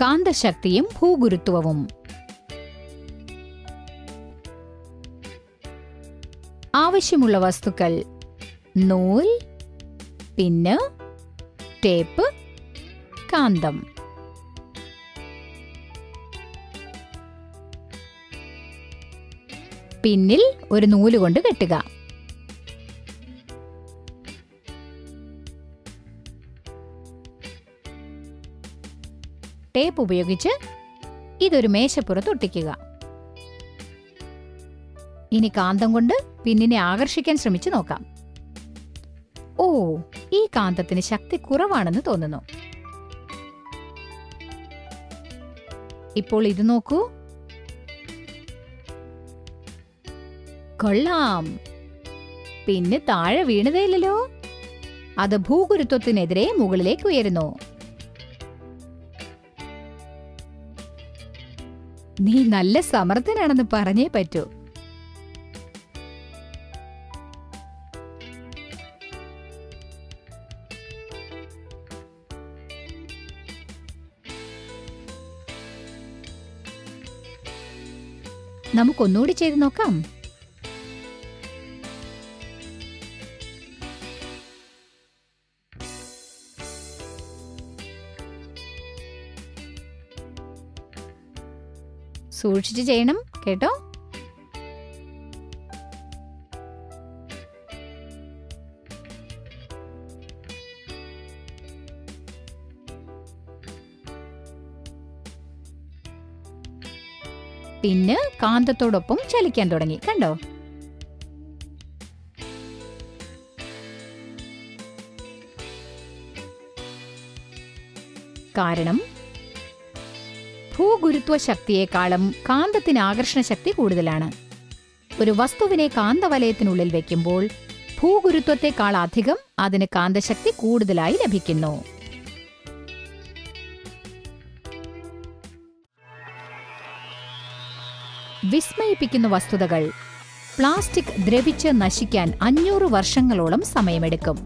காந்த சக்தியும் பூகுருத்துவமும். ആവശ്യമുള്ള വസ്തുക്കൾ നൂൽ, പിന്ന്, ടേപ്പ്, കാന്തം. പിന്നിൽ ഒരു നൂല് കൊണ്ട് കെട്ടുക. ടേപ്പ് ഉപയോഗിച്ച് ഇതൊരു മേശപ്പുറത്ത് ഒട്ടിക്കുക. ഇനി കാന്തം കൊണ്ട് പിന്നിനെ ആകർഷിക്കാൻ ശ്രമിച്ചു നോക്കാം. ഓ, ഈ കാന്തത്തിന് ശക്തി കുറവാണെന്ന് തോന്നുന്നു. ഇപ്പോൾ ഇത് നോക്കൂ. കൊള്ളാം, പിന്നെ താഴെ വീണതേയില്ലല്ലോ. അത് ഭൂഗുരുത്വത്തിനെതിരെ മുകളിലേക്ക് ഉയരുന്നു. നീ നല്ല സമർത്ഥനാണെന്ന് പറഞ്ഞേ പറ്റൂ. നമുക്കൊന്നുകൂടി ചെയ്തു നോക്കാം. സൂക്ഷിച്ചു ചെയ്യണം കേട്ടോ. പിന്നെ കാന്തത്തോടൊപ്പം ചലിക്കാൻ തുടങ്ങി. കണ്ടോ, കാരണം ഭൂഗുരുത്വ ശക്തിയെക്കാളും കാന്തത്തിന് ആകർഷണ ശക്തി കൂടുതലാണ്. ഒരു വസ്തുവിനെ കാന്തവലയത്തിനുള്ളിൽ വെക്കുമ്പോൾ ഭൂഗുരുത്വത്തെക്കാൾ അധികം അതിന് കാന്തശക്തി കൂടുതലായി ലഭിക്കുന്നു. വിസ്മയിപ്പിക്കുന്ന വസ്തുതകൾ. പ്ലാസ്റ്റിക് ദ്രവിച്ച് നശിക്കാൻ 500 വർഷങ്ങളോളം സമയമെടുക്കും.